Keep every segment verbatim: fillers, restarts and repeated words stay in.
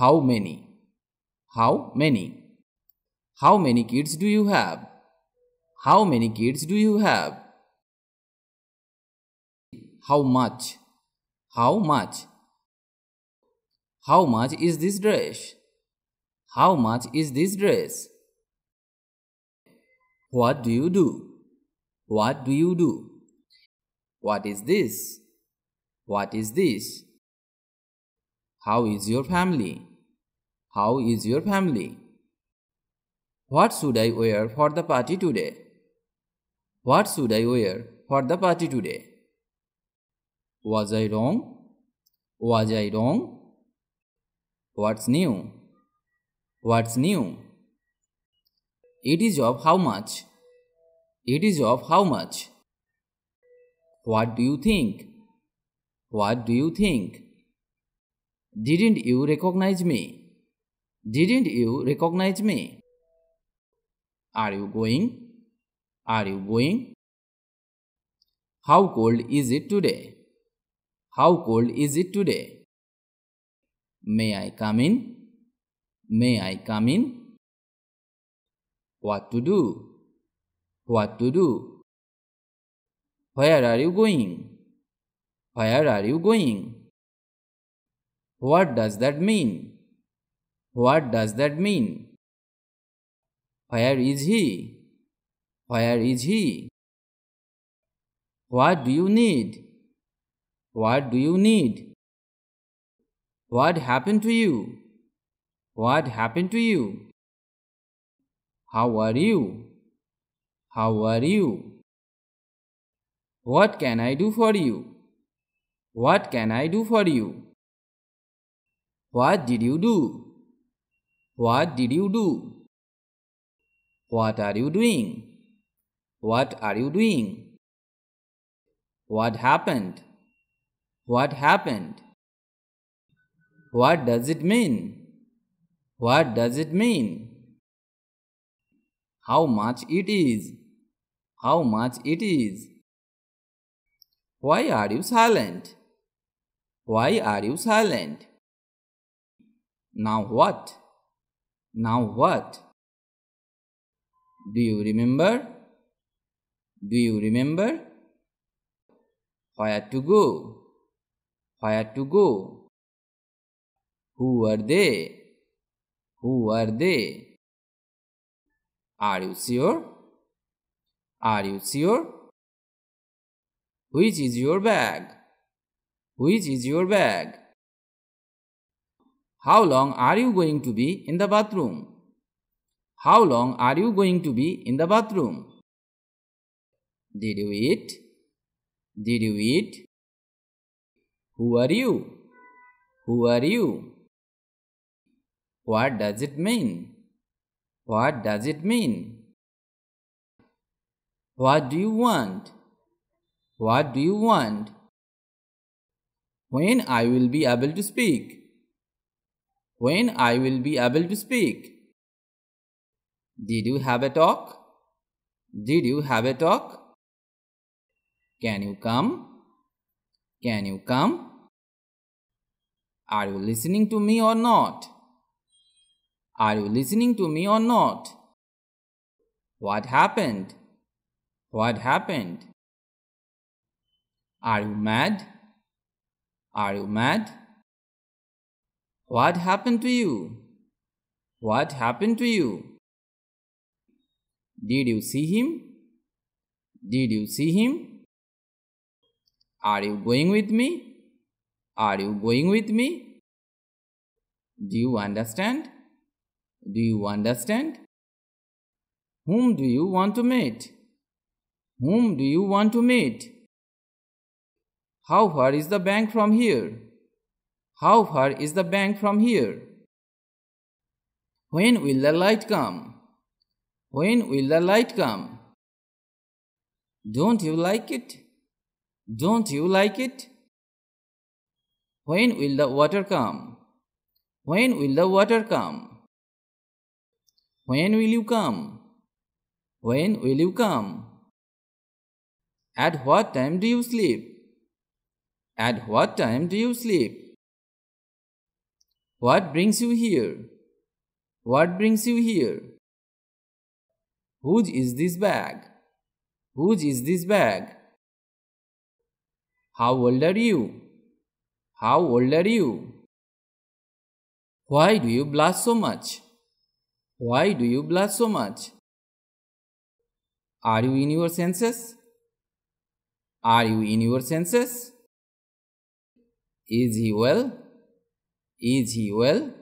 How many? How many? How many kids do you have? How many kids do you have? How much? How much? How much is this dress? How much is this dress? What do you do? What do you do? What is this? What is this? How is your family? How is your family? What should I wear for the party today? What should I wear for the party today? Was I wrong? Was I wrong? What's new? What's new? It is of how much? It is of how much? What do you think? What do you think? Didn't you recognize me? Didn't you recognize me? Are you going? Are you going? How cold is it today? How cold is it today? May I come in? May I come in? What to do? What to do? Where are you going? Where are you going? What does that mean? What does that mean? Where is he? Where is he? What do you need? What do you need? What happened to you? What happened to you? How are you? How are you? What can I do for you? What can I do for you? What did you do? What did you do? What are you doing? What are you doing? What happened? What happened? What does it mean? What does it mean? How much it is? How much it is? Why are you silent? Why are you silent? Now what? Now what? Do you remember? Do you remember? Where to go? Where to go? Who are they? Who are they? Are you sure? Are you sure? Which is your bag? Which is your bag? How long are you going to be in the bathroom? How long are you going to be in the bathroom? Did you eat? Did you eat? Who are you? Who are you? What does it mean? What does it mean? What do you want? What do you want? When I will be able to speak? When I will be able to speak? Did you have a talk? Did you have a talk? Can you come? Can you come? Are you listening to me or not? Are you listening to me or not? What happened? What happened? Are you mad? Are you mad? What happened to you? What happened to you? Did you see him? Did you see him? Are you going with me? Are you going with me? Do you understand? Do you understand? Whom do you want to meet? Whom do you want to meet? How far is the bank from here? How far is the bank from here? When will the light come? When will the light come? Don't you like it? Don't you like it? When will the water come? When will the water come? When will you come? When will you come? At what time do you sleep? At what time do you sleep? What brings you here? What brings you here? Whose is this bag? Whose is this bag? How old are you? How old are you? Why do you blush so much? Why do you blush so much? Are you in your senses? Are you in your senses? Is he well? Is he well?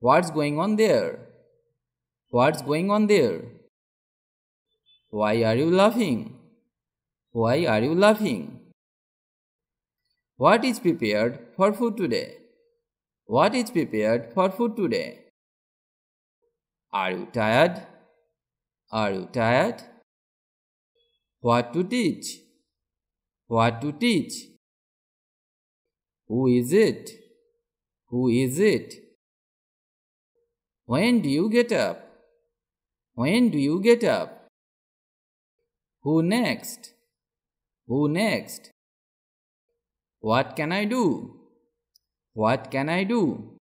What's going on there? What's going on there? Why are you laughing? Why are you laughing? What is prepared for food today? What is prepared for food today? Are you tired? Are you tired? What to teach? What to teach? Who is it? Who is it? When do you get up? When do you get up? Who next? Who next? What can I do? What can I do?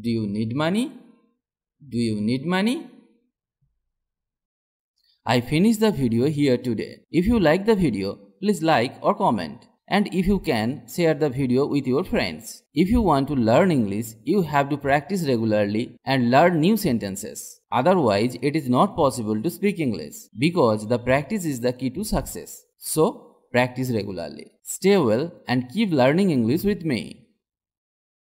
Do you need money? Do you need money? I finish the video here today. If you like the video, please like or comment. And if you can, share the video with your friends. If you want to learn English, you have to practice regularly and learn new sentences. Otherwise, it is not possible to speak English because the practice is the key to success. So, practice regularly. Stay well and keep learning English with me.